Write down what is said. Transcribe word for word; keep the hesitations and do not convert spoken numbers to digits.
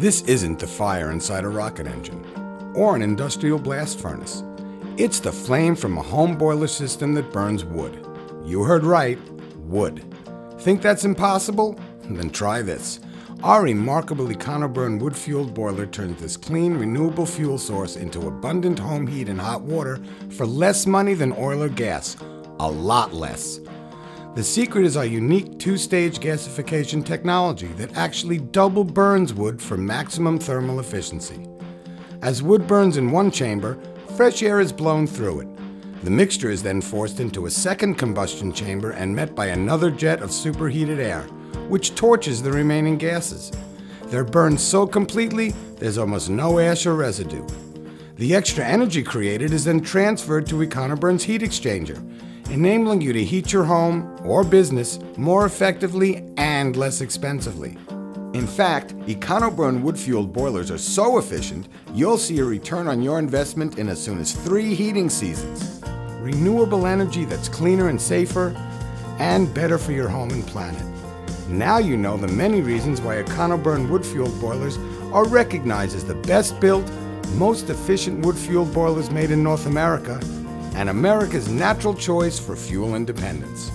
This isn't the fire inside a rocket engine or an industrial blast furnace. It's the flame from a home boiler system that burns wood. You heard right, wood. Think that's impossible? Then try this. Our remarkable Econoburn wood-fueled boiler turns this clean, renewable fuel source into abundant home heat and hot water for less money than oil or gas. A lot less. The secret is our unique two-stage gasification technology that actually double burns wood for maximum thermal efficiency. As wood burns in one chamber, fresh air is blown through it. The mixture is then forced into a second combustion chamber and met by another jet of superheated air, which torches the remaining gases. They're burned so completely, there's almost no ash or residue. The extra energy created is then transferred to Econoburn's heat exchanger, enabling you to heat your home or business more effectively and less expensively. In fact, Econoburn wood-fueled boilers are so efficient, you'll see a return on your investment in as soon as three heating seasons. Renewable energy that's cleaner and safer, and better for your home and planet. Now you know the many reasons why Econoburn wood-fueled boilers are recognized as the best-built, most efficient wood-fueled boilers made in North America, and America's natural choice for fuel independence.